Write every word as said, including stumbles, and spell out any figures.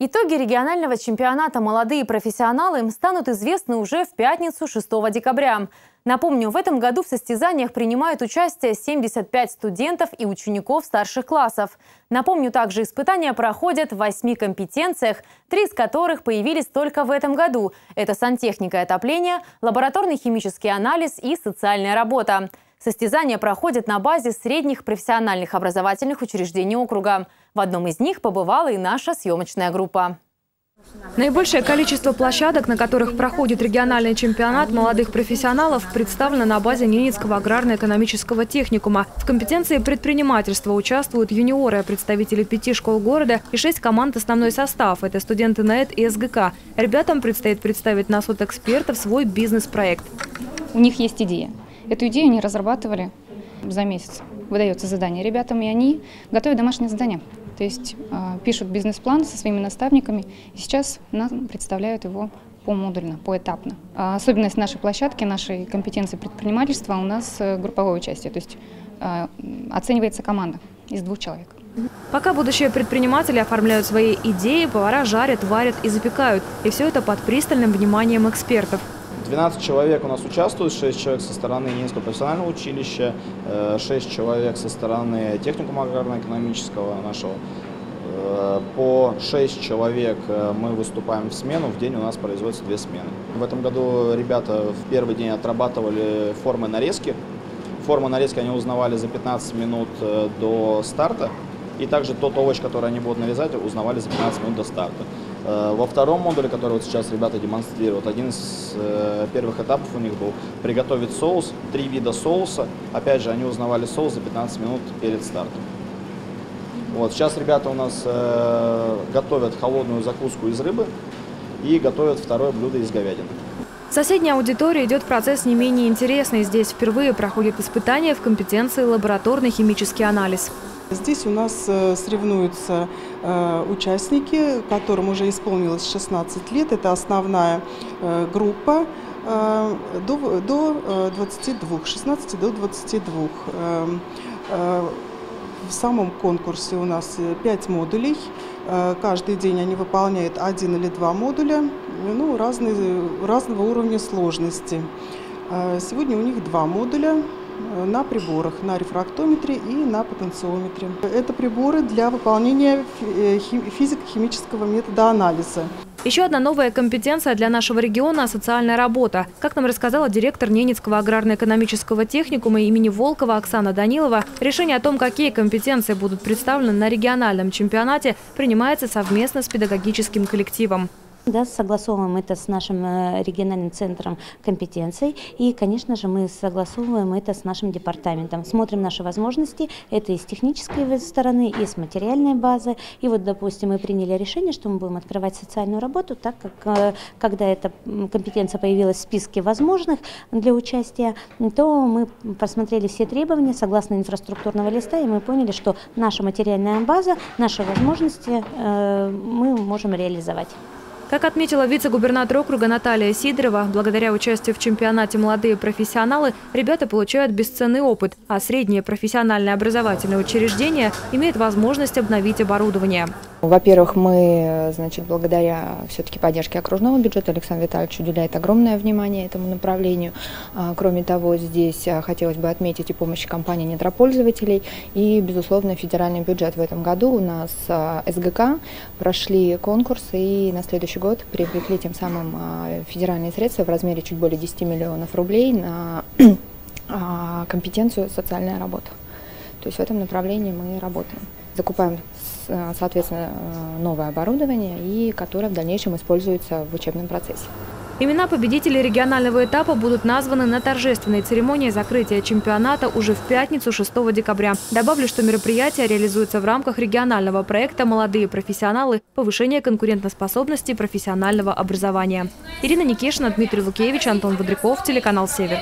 Итоги регионального чемпионата «Молодые профессионалы» станут известны уже в пятницу, шестого декабря. Напомню, в этом году в состязаниях принимают участие семьдесят пять студентов и учеников старших классов. Напомню, также испытания проходят в восьми компетенциях, три из которых появились только в этом году. Это сантехника и отопление, лабораторный химический анализ и социальная работа. Состязания проходят на базе средних профессиональных образовательных учреждений округа. В одном из них побывала и наша съемочная группа. Наибольшее количество площадок, на которых проходит региональный чемпионат молодых профессионалов, представлено на базе Ненецкого аграрно-экономического техникума. В компетенции предпринимательства участвуют юниоры, представители пяти школ города и шесть команд основной состав. Это студенты НЭТ и СГК. Ребятам предстоит представить на суд экспертов свой бизнес-проект. У них есть идея. Эту идею они разрабатывали за месяц. Выдается задание ребятам, и они готовят домашнее задание. То есть пишут бизнес-план со своими наставниками. И сейчас нам представляют его помодульно, поэтапно. Особенность нашей площадки, нашей компетенции предпринимательства у нас групповое участие. То есть оценивается команда из двух человек. Пока будущие предприниматели оформляют свои идеи, повара жарят, варят и запекают. И все это под пристальным вниманием экспертов. двенадцать человек у нас участвует, шесть человек со стороны Нянского профессионального училища, шесть человек со стороны техникума аграрно-экономического нашего. По шесть человек мы выступаем в смену, в день у нас производится две смены. В этом году ребята в первый день отрабатывали формы нарезки. Форму нарезки они узнавали за пятнадцать минут до старта. И также тот овощ, который они будут нарезать, узнавали за пятнадцать минут до старта. Во втором модуле, который вот сейчас ребята демонстрируют, один из первых этапов у них был приготовить соус, три вида соуса. Опять же, они узнавали соус за пятнадцать минут перед стартом. Вот, сейчас ребята у нас готовят холодную закуску из рыбы и готовят второе блюдо из говядины. В соседней аудитории идет процесс не менее интересный. Здесь впервые проходит испытание в компетенции лабораторный химический анализ. Здесь у нас соревнуются участники, которым уже исполнилось шестнадцать лет. Это основная группа до двадцати двух, шестнадцати до двадцати двух. В самом конкурсе у нас пять модулей. Каждый день они выполняют один или два модуля, ну, разные, разного уровня сложности. Сегодня у них два модуля. На приборах, на рефрактометре и на потенциометре. Это приборы для выполнения физико-химического метода анализа. Еще одна новая компетенция для нашего региона – социальная работа. Как нам рассказала директор Ненецкого аграрно-экономического техникума имени Волкова Оксана Данилова, решение о том, какие компетенции будут представлены на региональном чемпионате, принимается совместно с педагогическим коллективом. Да, согласовываем это с нашим региональным центром компетенций и, конечно же, мы согласовываем это с нашим департаментом. Смотрим наши возможности, это и с технической стороны, и с материальной базы. И вот, допустим, мы приняли решение, что мы будем открывать социальную работу, так как, когда эта компетенция появилась в списке возможных для участия, то мы просмотрели все требования согласно инфраструктурного листа, и мы поняли, что наша материальная база, наши возможности мы можем реализовать. Как отметила вице-губернатор округа Наталья Сидорова, благодаря участию в чемпионате «Молодые профессионалы» ребята получают бесценный опыт, а среднее профессиональное образовательное учреждение имеет возможность обновить оборудование. Во-первых, мы, значит, благодаря все-таки поддержке окружного бюджета, Александр Витальевич уделяет огромное внимание этому направлению. Кроме того, здесь хотелось бы отметить и помощь компании недропользователей и, безусловно, федеральный бюджет. В этом году у нас СГК прошли конкурс и на следующий год привлекли тем самым федеральные средства в размере чуть более десяти миллионов рублей на компетенцию «Социальная работа». То есть в этом направлении мы работаем. Закупаем, соответственно, новое оборудование, и которое в дальнейшем используется в учебном процессе. Имена победителей регионального этапа будут названы на торжественной церемонии закрытия чемпионата уже в пятницу, шестого декабря. Добавлю, что мероприятие реализуется в рамках регионального проекта «Молодые профессионалы. Повышение конкурентоспособности профессионального образования». Ирина Никишина, Дмитрий Лукевич, Антон Вадряков, телеканал «Север».